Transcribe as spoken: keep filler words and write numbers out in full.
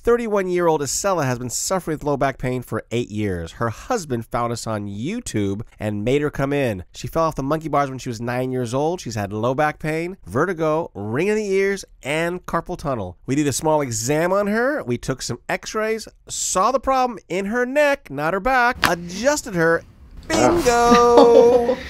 thirty-one-year-old Estela has been suffering with low back pain for eight years. Her husband found us on YouTube and made her come in. She fell off the monkey bars when she was nine years old. She's had low back pain, vertigo, ring in the ears, and carpal tunnel. We did a small exam on her. We took some x-rays, saw the problem in her neck, not her back, adjusted her. Bingo!